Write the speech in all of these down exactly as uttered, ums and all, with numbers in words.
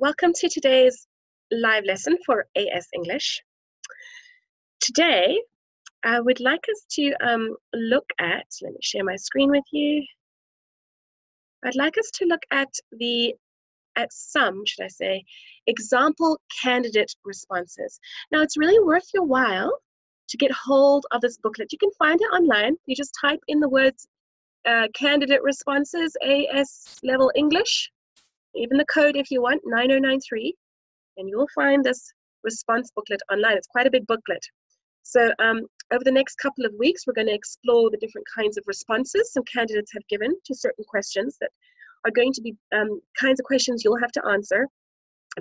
Welcome to today's live lesson for A S English. Today, I would like us to um, look at, let me share my screen with you. I'd like us to look at the, at some, should I say, example candidate responses. Now, it's really worth your while to get hold of this booklet. You can find it online. You just type in the words uh, candidate responses, A S Level English. Even the code if you want, nine oh nine three, and you'll find this response booklet online. It's quite a big booklet. So um, over the next couple of weeks, we're going to explore the different kinds of responses some candidates have given to certain questions that are going to be um, kinds of questions you'll have to answer.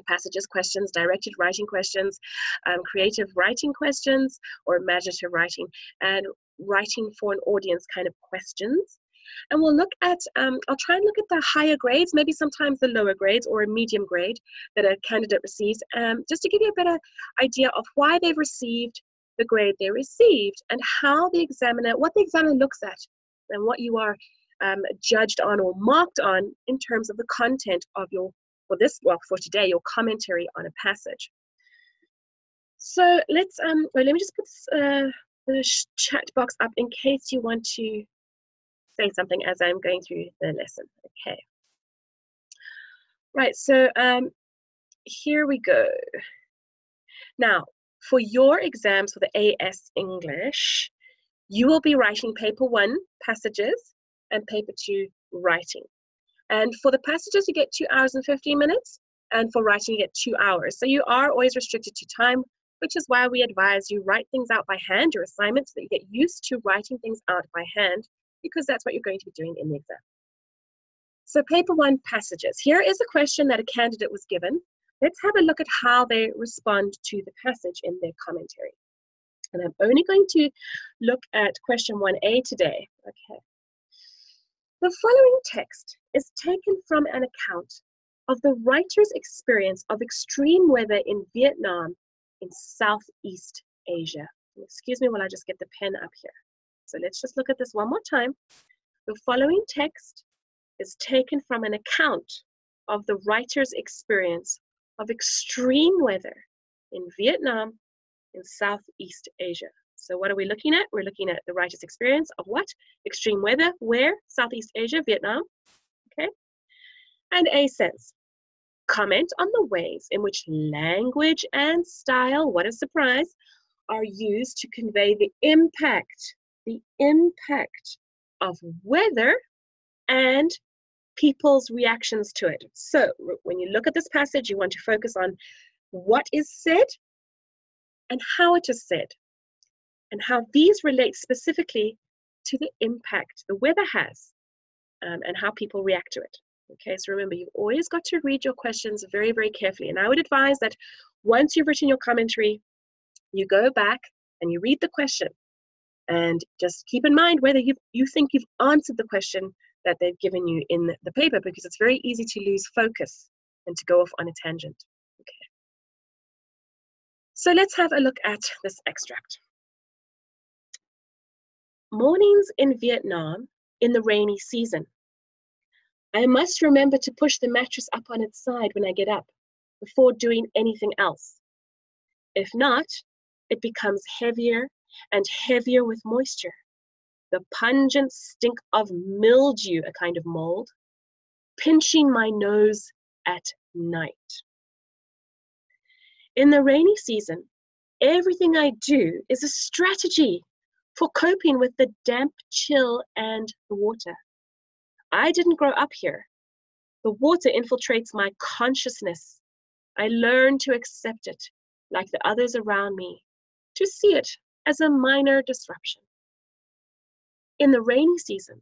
Passages questions, directed writing questions, um, creative writing questions, or imaginative writing, and writing for an audience kind of questions. And we'll look at, um, I'll try and look at the higher grades, maybe sometimes the lower grades or a medium grade that a candidate receives, um, just to give you a better idea of why they've received the grade they received and how the examiner, what the examiner looks at and what you are um, judged on or marked on in terms of the content of your, for this, well, for today, your commentary on a passage. So let's, um, well, let me just put this, uh, the chat box up in case you want to say something as I'm going through the lesson. Okay. Right, so um, here we go. Now, for your exams for the A S English, you will be writing paper one, passages, and paper two, writing. And for the passages, you get two hours and fifteen minutes, and for writing, you get two hours. So you are always restricted to time, which is why we advise you write things out by hand, your assignments, so that you get used to writing things out by hand, because that's what you're going to be doing in the exam. So paper one, passages. Here is a question that a candidate was given. Let's have a look at how they respond to the passage in their commentary. And I'm only going to look at question one A today. Okay. The following text is taken from an account of the writer's experience of extreme weather in Vietnam in Southeast Asia. Excuse me while I just get the pen up here. So let's just look at this one more time. The following text is taken from an account of the writer's experience of extreme weather in Vietnam in Southeast Asia. So what are we looking at? We're looking at the writer's experience of what? Extreme weather, where? Southeast Asia, Vietnam, okay? And A says, comment on the ways in which language and style, what a surprise, are used to convey the impact the impact of weather and people's reactions to it. So when you look at this passage, you want to focus on what is said and how it is said, and how these relate specifically to the impact the weather has um, and how people react to it. Okay, so remember, you've always got to read your questions very, very carefully. And I would advise that once you've written your commentary, you go back and you read the question. And just keep in mind whether you you think you've answered the question that they've given you in the, the paper, because it's very easy to lose focus and to go off on a tangent. Okay. So let's have a look at this extract. Mornings in Vietnam in the rainy season. I must remember to push the mattress up on its side when I get up before doing anything else. If not, it becomes heavier and heavier with moisture, the pungent stink of mildew, a kind of mold, pinching my nose at night. In the rainy season, everything I do is a strategy for coping with the damp, chill, and the water. I didn't grow up here. The water infiltrates my consciousness. I learn to accept it, like the others around me, to see it as a minor disruption. In the rainy season,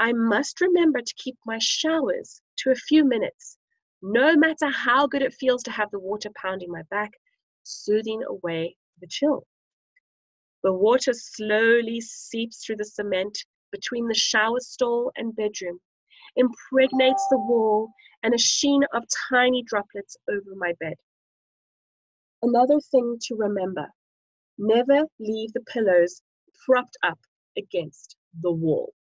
I must remember to keep my showers to a few minutes, no matter how good it feels to have the water pounding my back, soothing away the chill. The water slowly seeps through the cement between the shower stall and bedroom, impregnates the wall, and a sheen of tiny droplets over my bed. Another thing to remember: never leave the pillows propped up against the wall.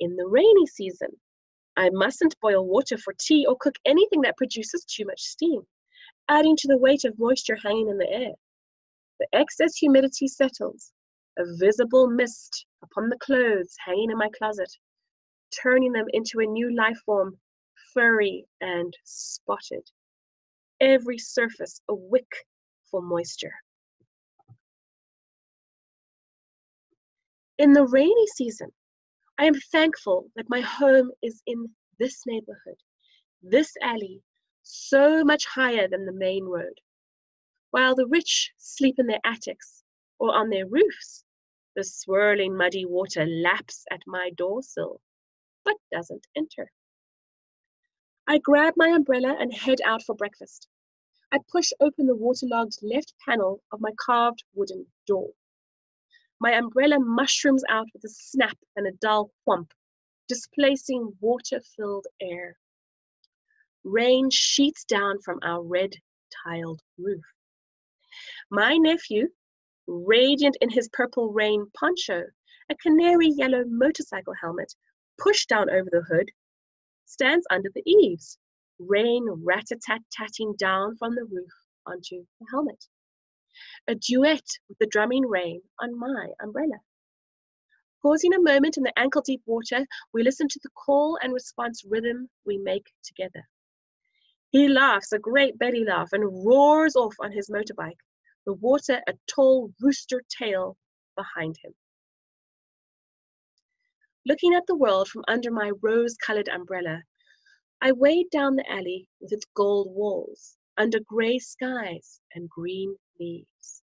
In the rainy season, I mustn't boil water for tea or cook anything that produces too much steam, adding to the weight of moisture hanging in the air. The excess humidity settles, a visible mist upon the clothes hanging in my closet, turning them into a new life form, furry and spotted. Every surface a wick for moisture. In the rainy season, I am thankful that my home is in this neighborhood, this alley, so much higher than the main road. While the rich sleep in their attics or on their roofs, the swirling muddy water laps at my door sill, but doesn't enter. I grab my umbrella and head out for breakfast. I push open the waterlogged left panel of my carved wooden door. My umbrella mushrooms out with a snap and a dull whomp, displacing water-filled air. Rain sheets down from our red-tiled roof. My nephew, radiant in his purple rain poncho, a canary yellow motorcycle helmet pushed down over the hood, stands under the eaves, rain rat-a-tat-tatting down from the roof onto the helmet. A duet with the drumming rain on my umbrella. Pausing a moment in the ankle-deep water, we listen to the call and response rhythm we make together. He laughs a great belly laugh and roars off on his motorbike, the water a tall rooster tail behind him. Looking at the world from under my rose-colored umbrella, I wade down the alley with its gold walls, under grey skies and green leaves.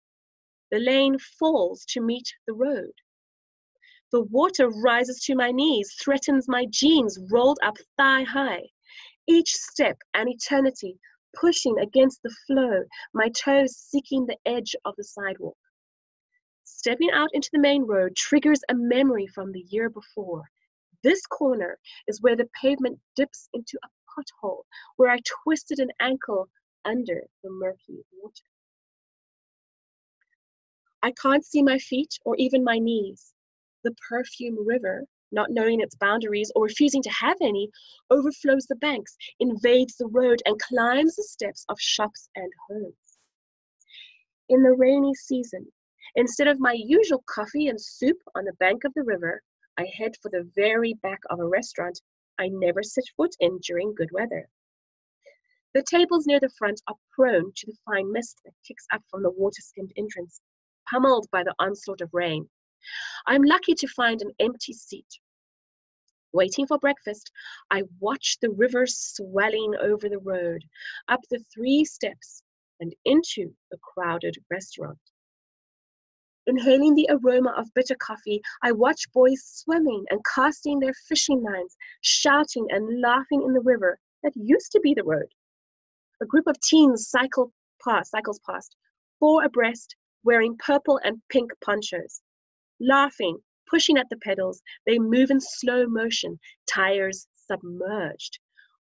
The lane falls to meet the road. The water rises to my knees, threatens my jeans rolled up thigh high. Each step an eternity, pushing against the flow, my toes seeking the edge of the sidewalk. Stepping out into the main road triggers a memory from the year before. This corner is where the pavement dips into a pothole, where I twisted an ankle under the murky water. I can't see my feet or even my knees. The Perfume River, not knowing its boundaries or refusing to have any, overflows the banks, invades the road, and climbs the steps of shops and homes. In the rainy season, instead of my usual coffee and soup on the bank of the river, I head for the very back of a restaurant I never set foot in during good weather. The tables near the front are prone to the fine mist that kicks up from the water-skimmed entrance, pummeled by the onslaught of rain. I'm lucky to find an empty seat. Waiting for breakfast, I watch the river swelling over the road, up the three steps and into the crowded restaurant. Inhaling the aroma of bitter coffee, I watch boys swimming and casting their fishing lines, shouting and laughing in the river that used to be the road. A group of teens cycle past, cycles past, four abreast, wearing purple and pink ponchos. Laughing, pushing at the pedals, they move in slow motion, tires submerged.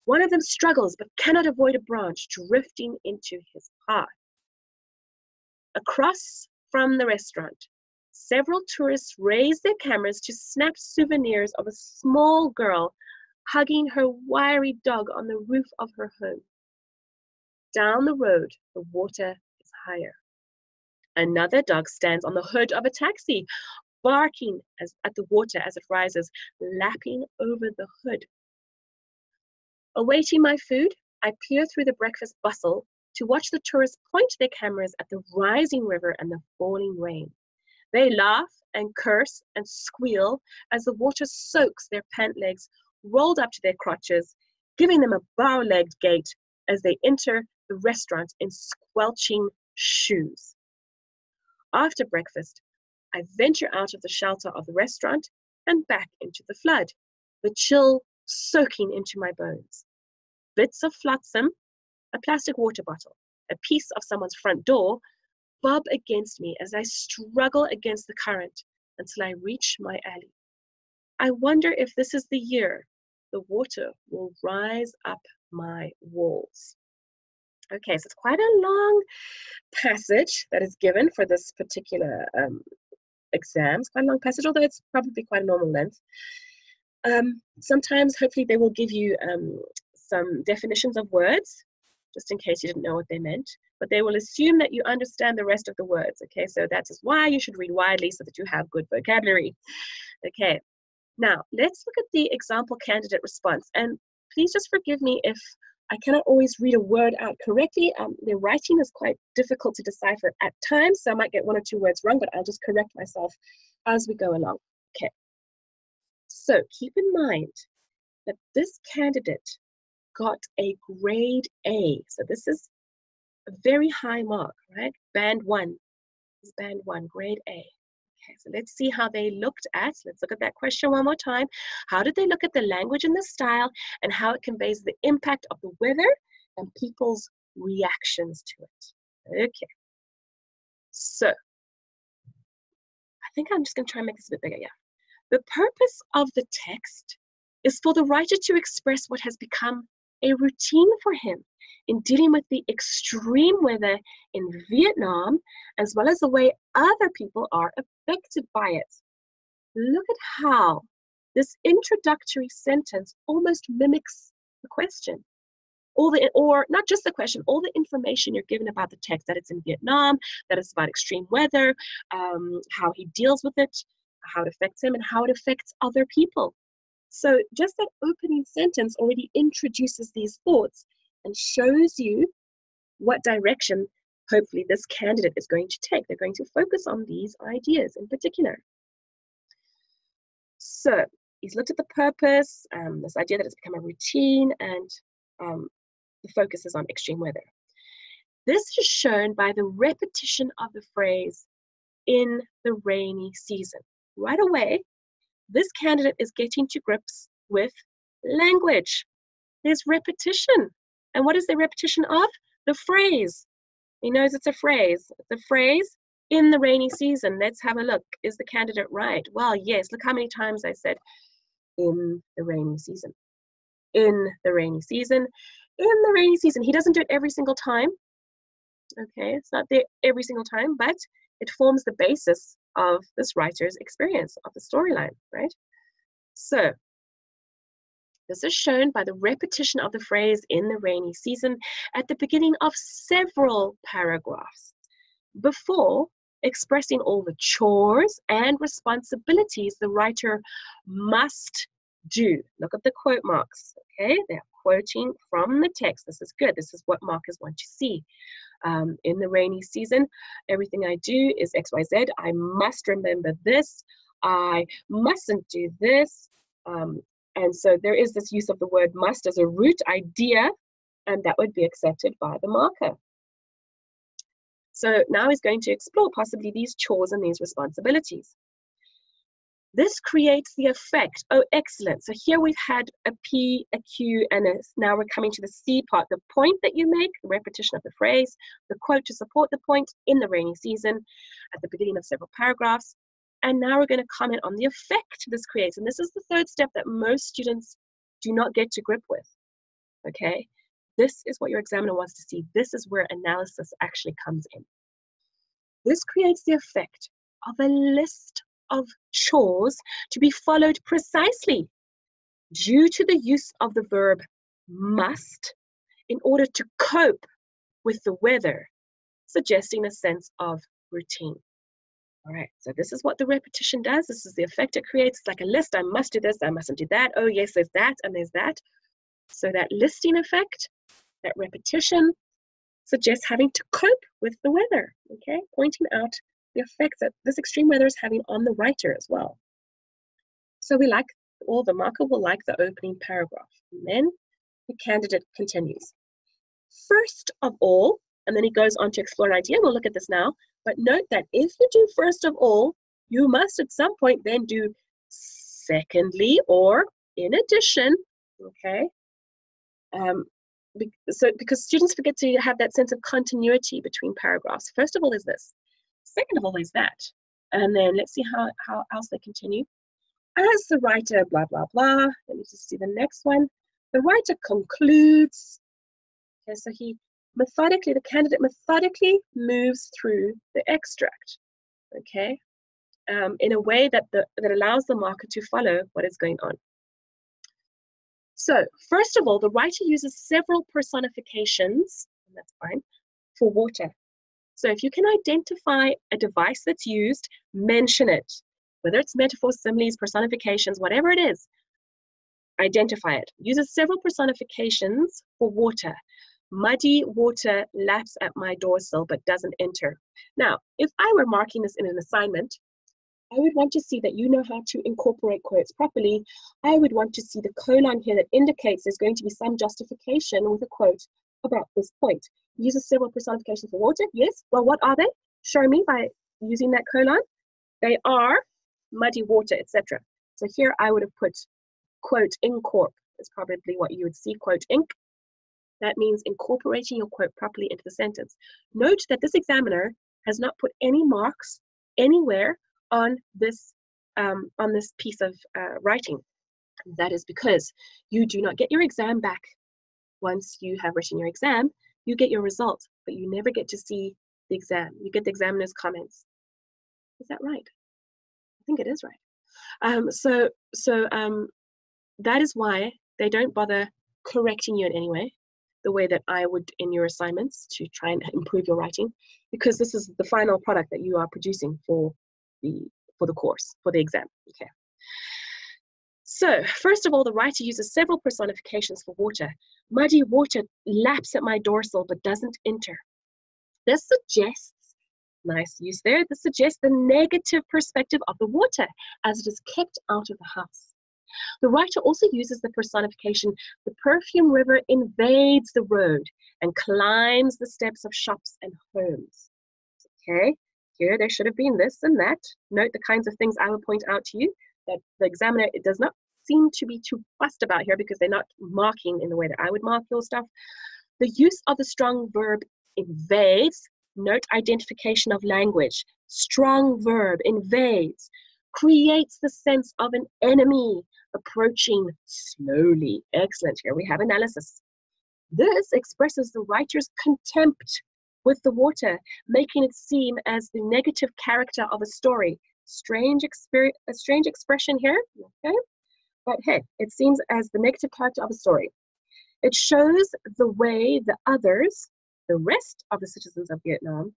One of them struggles but cannot avoid a branch drifting into his path. Across from the restaurant, several tourists raise their cameras to snap souvenirs of a small girl hugging her wiry dog on the roof of her home. Down the road, the water is higher. Another dog stands on the hood of a taxi, barking as, at the water as it rises, lapping over the hood. Awaiting my food, I peer through the breakfast bustle to watch the tourists point their cameras at the rising river and the falling rain. They laugh and curse and squeal as the water soaks their pant legs, rolled up to their crotches, giving them a bow-legged gait as they enter the restaurant in squelching shoes. After breakfast, I venture out of the shelter of the restaurant and back into the flood, the chill soaking into my bones. Bits of flotsam, a plastic water bottle, a piece of someone's front door, bob against me as I struggle against the current until I reach my alley. I wonder if this is the year the water will rise up my walls. Okay, so it's quite a long passage that is given for this particular um, exam. It's quite a long passage, although it's probably quite a normal length. Um, sometimes, hopefully, they will give you um, some definitions of words, just in case you didn't know what they meant. But they will assume that you understand the rest of the words, okay? So that is why you should read widely, so that you have good vocabulary. Okay, now let's look at the example candidate response. And please just forgive me if I cannot always read a word out correctly. Um, the writing is quite difficult to decipher at times, so I might get one or two words wrong, but I'll just correct myself as we go along. Okay, so keep in mind that this candidate got a grade A. So this is a very high mark, right? Band one, this is band one, grade A. Okay, so let's see how they looked at, let's look at that question one more time. How did they look at the language and the style and how it conveys the impact of the weather and people's reactions to it? Okay, so I think I'm just gonna try and make this a bit bigger, yeah. The purpose of the text is for the writer to express what has become a routine for him in dealing with the extreme weather in Vietnam, as well as the way other people are affected by it. Look at how this introductory sentence almost mimics the question. All the, or not just the question, all the information you're given about the text, that it's in Vietnam, that it's about extreme weather, um, how he deals with it, how it affects him, and how it affects other people. So just that opening sentence already introduces these thoughts and shows you what direction, hopefully, this candidate is going to take. They're going to focus on these ideas in particular. So he's looked at the purpose, um, this idea that it's become a routine, and um, the focus is on extreme weather. This is shown by the repetition of the phrase, in the rainy season. Right away, this candidate is getting to grips with language. There's repetition. And what is the repetition of? The phrase. He knows it's a phrase. It's a phrase, in the rainy season. Let's have a look. Is the candidate right? Well, yes. Look how many times I said, in the rainy season. In the rainy season. In the rainy season. He doesn't do it every single time. Okay, it's not there every single time, but it forms the basis of this writer's experience of the storyline, right? So this is shown by the repetition of the phrase in the rainy season at the beginning of several paragraphs before expressing all the chores and responsibilities the writer must do. Look at the quote marks, okay? They're quoting from the text. This is good. This is what markers want to see. Um, in the rainy season, everything I do is X Y Z. I must remember this. I mustn't do this. Um, and so there is this use of the word must as a root idea, and that would be accepted by the marker. So now he's going to explore possibly these chores and these responsibilities. This creates the effect. Oh, excellent. So here we've had a P, a Q, and a, now we're coming to the C part. The point that you make, the repetition of the phrase, the quote to support the point in the rainy season at the beginning of several paragraphs. And now we're going to comment on the effect this creates. And this is the third step that most students do not get to grip with. Okay? This is what your examiner wants to see. This is where analysis actually comes in. This creates the effect of a list of chores to be followed precisely due to the use of the verb must in order to cope with the weather, suggesting a sense of routine. All right, so this is what the repetition does. This is the effect it creates. It's like a list. I must do this, I mustn't do that. Oh yes, there's that and there's that. So that listing effect, that repetition, suggests having to cope with the weather, okay? Pointing out the effects that this extreme weather is having on the writer as well. So we like, or the marker will like the opening paragraph. And then the candidate continues. First of all, and then he goes on to explore an idea. We'll look at this now, but note that if you do first of all, you must at some point then do secondly or in addition, okay? Um, so because students forget to have that sense of continuity between paragraphs. First of all is this. Second of all is that. And then let's see how, how else they continue. As the writer, blah, blah, blah. Let me just see the next one. The writer concludes. Okay, so he methodically, the candidate methodically moves through the extract, okay, um, in a way that, the, that allows the marker to follow what is going on. So first of all, the writer uses several personifications, and that's fine, for water. So if you can identify a device that's used, mention it. Whether it's metaphors, similes, personifications, whatever it is, identify it. Uses several personifications for water. Muddy water laps at my doorsill but doesn't enter. Now, if I were marking this in an assignment, I would want to see that you know how to incorporate quotes properly. I would want to see the colon here that indicates there's going to be some justification with a quote about this point. Uses several personifications for water, yes. Well, what are they? Show me by using that colon. They are muddy water, et cetera. So here I would have put quote incorp is probably what you would see, quote inc. That means incorporating your quote properly into the sentence. Note that this examiner has not put any marks anywhere on this, um, on this piece of uh, writing. That is because you do not get your exam back. Once you have written your exam, you get your result, but you never get to see the exam. You get the examiner's comments. Is that right? I think it is right. Um, so so um, that is why they don't bother correcting you in any way, the way that I would in your assignments to try and improve your writing, because this is the final product that you are producing for the for the course, for the exam. Okay. So first of all, the writer uses several personifications for water. Muddy water laps at my doorsill but doesn't enter. This suggests, nice use there, this suggests the negative perspective of the water as it is kept out of the house. The writer also uses the personification, the perfume river invades the road and climbs the steps of shops and homes. Okay, here there should have been this and that. Note the kinds of things I will point out to you that the examiner it does not seem to be too fussed about here because they're not marking in the way that I would mark your stuff. The use of the strong verb invades, note identification of language, strong verb invades, creates the sense of an enemy approaching slowly. Excellent. Here we have analysis. This expresses the writer's contempt with the water, making it seem as the negative character of a story. Strange experience, a strange expression here, okay? But hey, it seems as the negative character of a story. It shows the way the others, the rest of the citizens of Vietnam,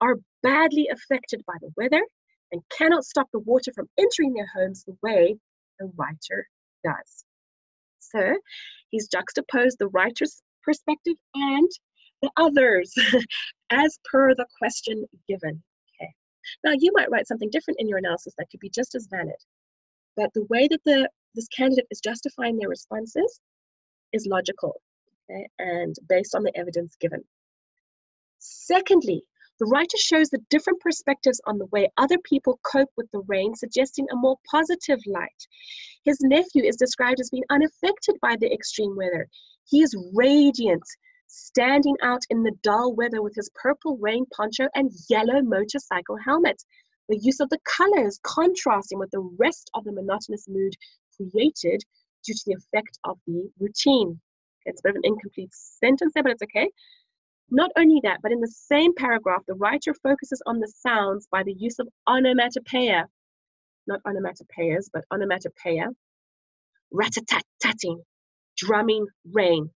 are badly affected by the weather and cannot stop the water from entering their homes the way the writer does. So he's juxtaposed the writer's perspective and the others as per the question given. Okay. Now you might write something different in your analysis that could be just as valid, but the way that the, this candidate is justifying their responses is logical, okay, and based on the evidence given. Secondly, the writer shows the different perspectives on the way other people cope with the rain, suggesting a more positive light. His nephew is described as being unaffected by the extreme weather. He is radiant, standing out in the dull weather with his purple rain poncho and yellow motorcycle helmet. The use of the colors contrasting with the rest of the monotonous mood created due to the effect of the routine. It's a bit of an incomplete sentence there, but it's okay. Not only that, but in the same paragraph, the writer focuses on the sounds by the use of onomatopoeia, not onomatopoeias, but onomatopoeia, rat-a-tat-tatting, drumming, rain.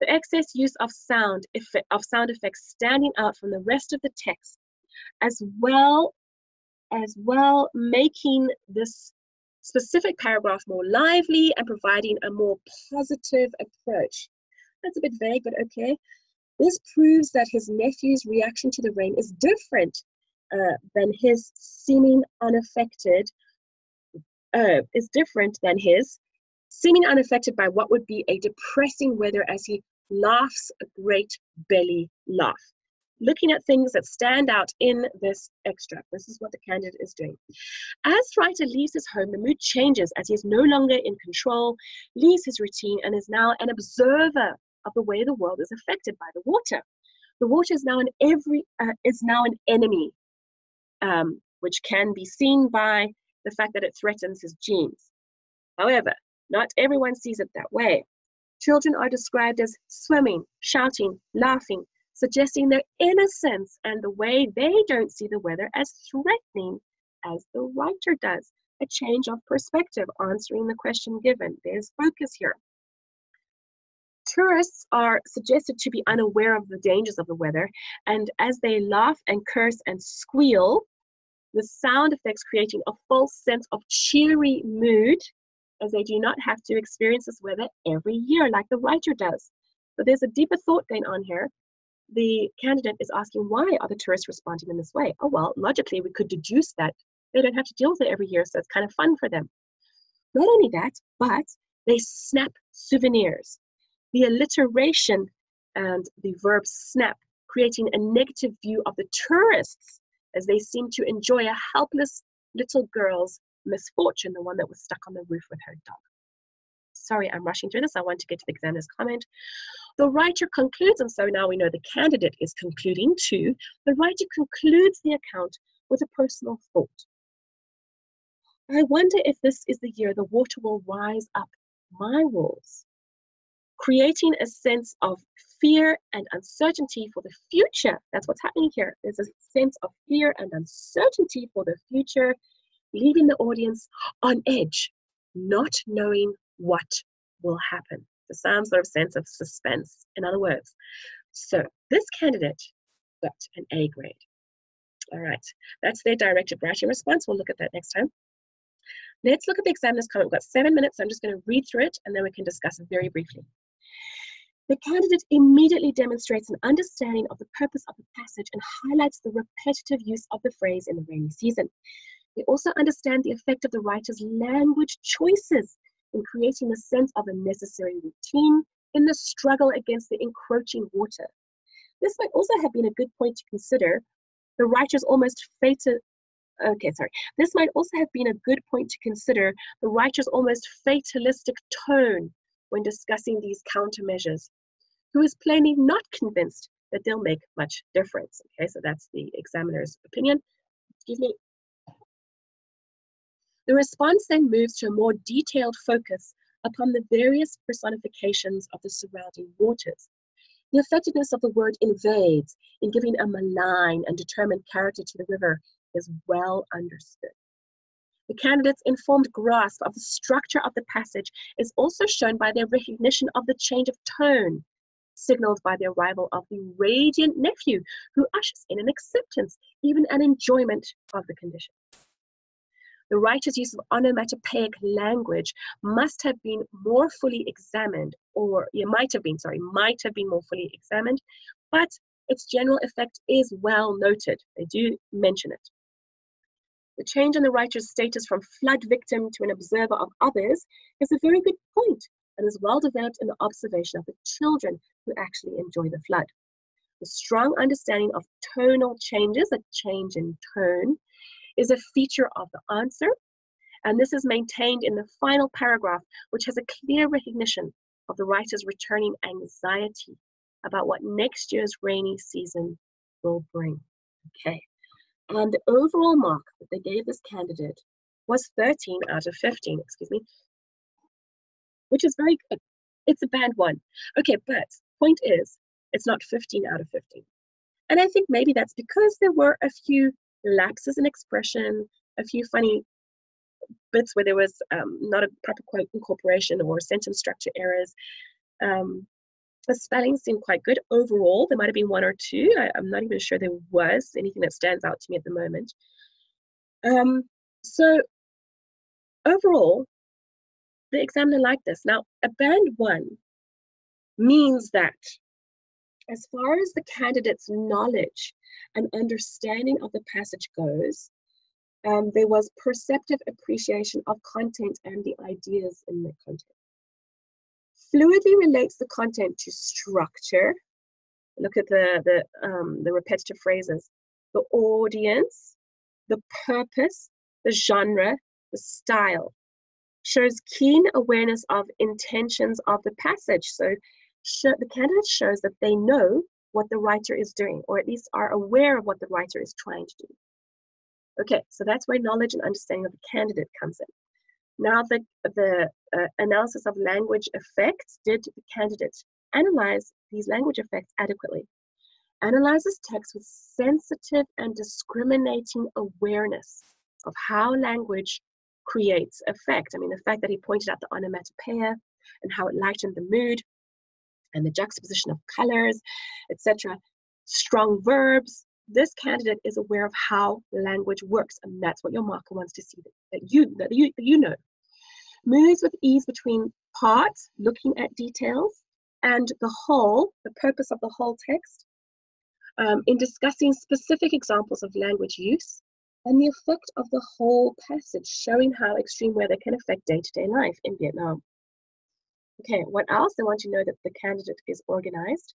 The excess use of sound, effect, of sound effects standing out from the rest of the text, as well as well making this specific paragraph more lively and providing a more positive approach. That's a bit vague, but okay. This proves that his nephew's reaction to the rain is different uh, than his seeming unaffected, uh, is different than his seeming unaffected by what would be a depressing weather as he laughs a great belly laugh. Looking at things that stand out in this extract. This is what the candidate is doing. As writer leaves his home, the mood changes as he is no longer in control, leaves his routine and is now an observer of the way the world is affected by the water. The water is now an every uh, is now an enemy, um, which can be seen by the fact that it threatens his genes. However, not everyone sees it that way. Children are described as swimming, shouting, laughing, suggesting their innocence and the way they don't see the weather as threatening as the writer does. A change of perspective, answering the question given. There's focus here. Tourists are suggested to be unaware of the dangers of the weather, and as they laugh and curse and squeal, the sound effects creating a false sense of cheery mood, as they do not have to experience this weather every year like the writer does. But there's a deeper thought going on here. The candidate is asking, why are the tourists responding in this way? Oh, well, logically, we could deduce that they don't have to deal with it every year, so it's kind of fun for them. Not only that, but they snap souvenirs. The alliteration and the verb snap, creating a negative view of the tourists as they seem to enjoy a helpless little girl's misfortune, the one that was stuck on the roof with her dog. Sorry, I'm rushing through this. I want to get to the examiner's comment. The writer concludes, and so now we know the candidate is concluding too. The writer concludes the account with a personal thought. I wonder if this is the year the water will rise up my walls, creating a sense of fear and uncertainty for the future. That's what's happening here. There's a sense of fear and uncertainty for the future, leaving the audience on edge, not knowing what will happen. There's some sort of sense of suspense, in other words. So this candidate got an A grade. All right, that's their directed writing response. We'll look at that next time. Let's look at the examiner's comment. We've got seven minutes, so I'm just going to read through it, and then we can discuss it very briefly. The candidate immediately demonstrates an understanding of the purpose of the passage and highlights the repetitive use of the phrase in the rainy season. They also understand the effect of the writer's language choices in creating a sense of a necessary routine in the struggle against the encroaching water. This might also have been a good point to consider the writer's almost fatal Okay, sorry. This might also have been a good point to consider the writer's almost fatalistic tone when discussing these countermeasures, who is plainly not convinced that they'll make much difference. Okay, so that's the examiner's opinion. Excuse me. The response then moves to a more detailed focus upon the various personifications of the surrounding waters. The effectiveness of the word invades in giving a malign and determined character to the river is well understood. The candidate's informed grasp of the structure of the passage is also shown by their recognition of the change of tone, signaled by the arrival of the radiant nephew, who ushers in an acceptance, even an enjoyment of the condition. The writer's use of onomatopoeic language must have been more fully examined, or it might have been, sorry, might have been more fully examined, but its general effect is well noted. They do mention it. The change in the writer's status from flood victim to an observer of others is a very good point and is well developed in the observation of the children who actually enjoy the flood. The strong understanding of tonal changes, a change in tone, is a feature of the answer, and this is maintained in the final paragraph, which has a clear recognition of the writer's returning anxiety about what next year's rainy season will bring. Okay. And the overall mark that they gave this candidate was thirteen out of fifteen, excuse me, which is very good. It's a band one. Okay, but point is, it's not fifteen out of fifteen. And I think maybe that's because there were a few lapses in expression, a few funny bits where there was um, not a proper quote incorporation or sentence structure errors. Um, The spelling seemed quite good overall. There might have been one or two. I, I'm not even sure there was anything that stands out to me at the moment. Um, so overall, the examiner liked this. Now, a band one means that as far as the candidate's knowledge and understanding of the passage goes, um, there was perceptive appreciation of content and the ideas in the content. Fluidly relates the content to structure. Look at the, the, um, the repetitive phrases. The audience, the purpose, the genre, the style. Shows keen awareness of intentions of the passage. So show, the candidate shows that they know what the writer is doing, or at least are aware of what the writer is trying to do. Okay, so that's where knowledge and understanding of the candidate comes in. Now that the, the uh, analysis of language effects, did the candidate analyze these language effects adequately? Analyzes text with sensitive and discriminating awareness of how language creates effect. I mean, the fact that he pointed out the onomatopoeia and how it lightened the mood, and the juxtaposition of colors, et cetera. Strong verbs. This candidate is aware of how language works, and that's what your marker wants to see, that you, that you, that you know. Moves with ease between parts, looking at details, and the whole, the purpose of the whole text, um, in discussing specific examples of language use, and the effect of the whole passage, showing how extreme weather can affect day-to-day life in Vietnam. Okay, what else? I want you to know that the candidate is organized.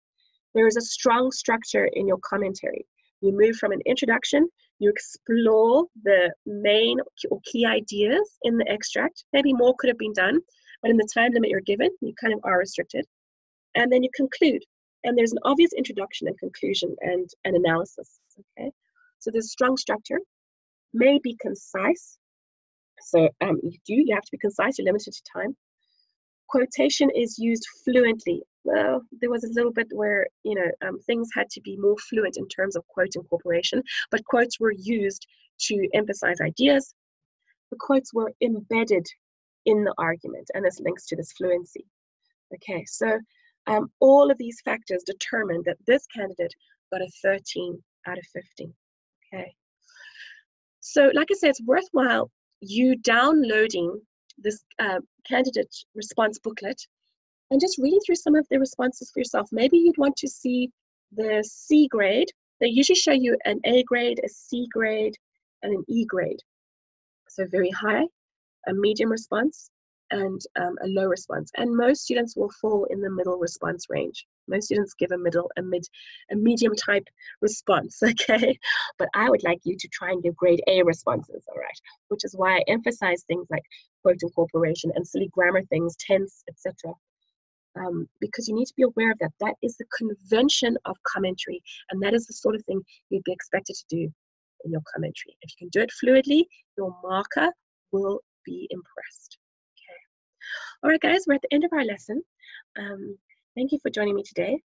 There is a strong structure in your commentary. You move from an introduction, you explore the main or key ideas in the extract. Maybe more could have been done, but in the time limit you're given, you kind of are restricted. And then you conclude. And there's an obvious introduction and conclusion and an analysis, okay? So there's strong structure. May be concise. So um, you do, you have to be concise, you're limited to time. Quotation is used fluently. Well, there was a little bit where, you know, um, things had to be more fluent in terms of quote incorporation, but quotes were used to emphasize ideas. The quotes were embedded in the argument, and this links to this fluency. Okay, so um, all of these factors determined that this candidate got a thirteen out of fifteen, okay? So like I said, it's worthwhile you downloading this uh, candidate response booklet and just reading through some of the responses for yourself. Maybe you'd want to see the C grade. They usually show you an A grade, a C grade, and an E grade. So very high, a medium response, and um, a low response. And most students will fall in the middle response range. Most students give a middle, a mid, a medium type response, okay? But I would like you to try and give grade A responses, all right? Which is why I emphasize things like quote incorporation and silly grammar things, tense, et cetera. Um, because you need to be aware of that. That is the convention of commentary, and that is the sort of thing you'd be expected to do in your commentary. If you can do it fluidly, your marker will be impressed. Okay. All right, guys, we're at the end of our lesson. Um, Thank you for joining me today.